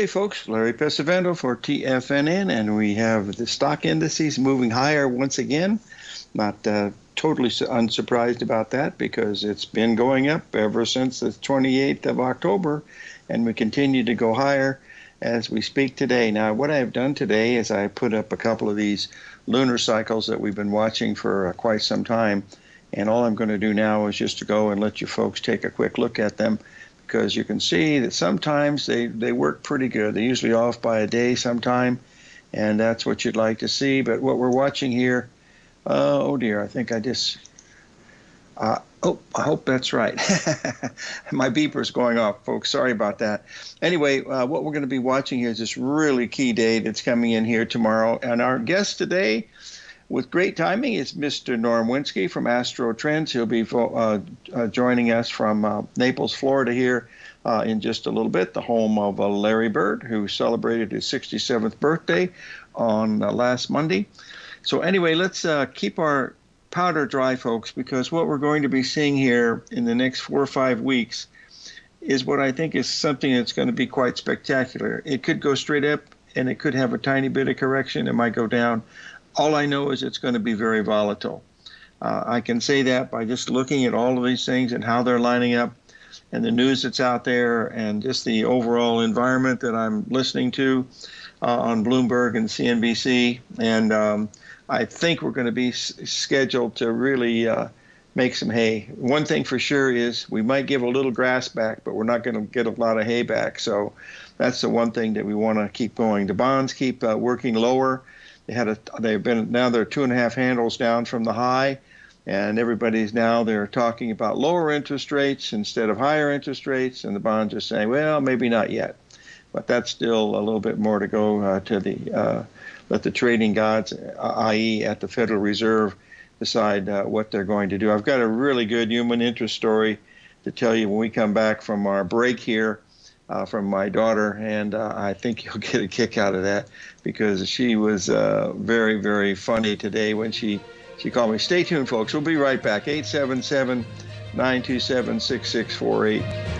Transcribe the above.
Okay, folks, Larry Pesavento for TFNN, and we have the stock indices moving higher once again. Not totally unsurprised about that, because it's been going up ever since the 28th of October, and we continue to go higher as we speak today. Now, what I've done today is I put up a couple of these lunar cycles that we've been watching for quite some time, and all I'm going to do now is just to go and let you folks take a quick look at them, because you can see that sometimes they work pretty good. They're usually off by a day sometime, and that's what you'd like to see. But what we're watching here, oh dear, I think I just, oh, I hope that's right. My beeper's going off, folks. Sorry about that. Anyway, what we're going to be watching here is this really key day that's coming in here tomorrow. And our guest today, with great timing, is Mr. Norm Winsky from AstroTrends. He'll be joining us from Naples, Florida here in just a little bit, the home of Larry Bird, who celebrated his 67th birthday on last Monday. So anyway, let's keep our powder dry, folks, because what we're going to be seeing here in the next 4 or 5 weeks is what I think is something that's going to be quite spectacular. It could go straight up, and it could have a tiny bit of correction. It might go down. All I know is it's going to be very volatile. I can say that by just looking at all of these things and how they're lining up and the news that's out there and just the overall environment that I'm listening to on Bloomberg and CNBC. And I think we're going to be scheduled to really make some hay. One thing for sure is we might give a little grass back, but we're not going to get a lot of hay back. So that's the one thing that we want to keep going. The bonds keep working lower. Now they're 2.5 handles down from the high, and they're talking about lower interest rates instead of higher interest rates, and the bonds are saying, well, maybe not yet. But that's still a little bit more to go to the let the trading gods, i.e. at the Federal Reserve, decide what they're going to do. I've got a really good human interest story to tell you when we come back from our break here from my daughter, and I think you'll get a kick out of that, because she was very, very funny today when she called me. Stay tuned, folks. We'll be right back. 877-927-6648.